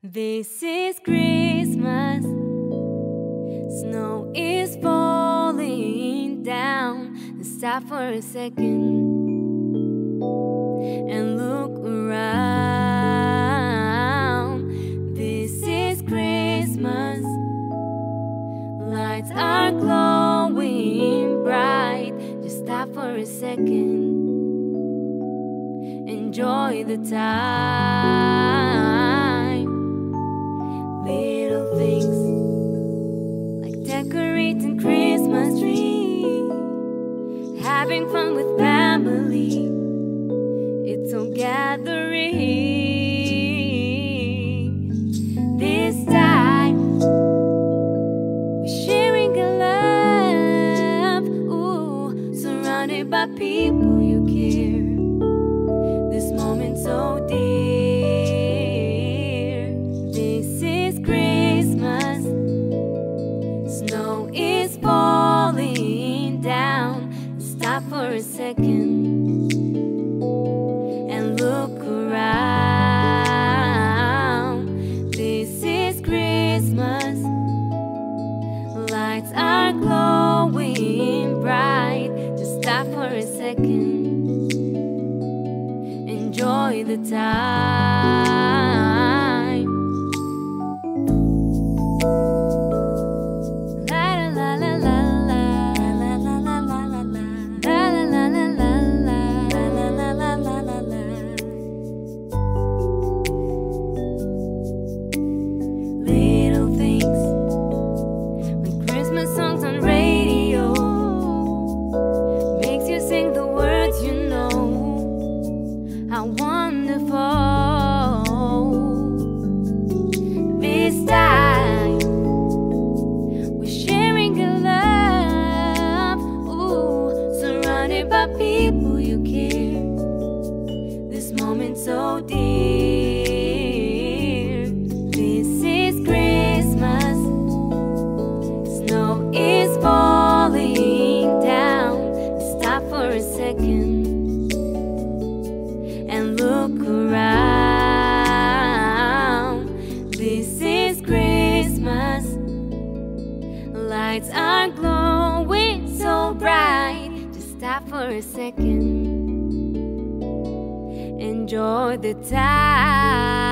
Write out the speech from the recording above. This is Christmas. Snow is falling down. Let's stop for a second and look around. This is Christmas. Lights are glowing bright. Just stop for a second. Enjoy the time. Little things like decorating Christmas tree, having fun with family, it's a gathering. This time we're sharing a love, ooh, surrounded by people you care. This moment's so dear. For a second and look around. This is Christmas. Lights are glowing bright. Just stop for a second. Enjoy the time. How wonderful. This time we're sharing a love, ooh, surrounded by people you care. This moment's so dear. This is Christmas. Snow is falling down. Stop for a second. This is Christmas. Lights are glowing so bright. Just stop for a second. Enjoy the time.